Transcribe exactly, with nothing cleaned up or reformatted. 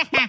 Timber!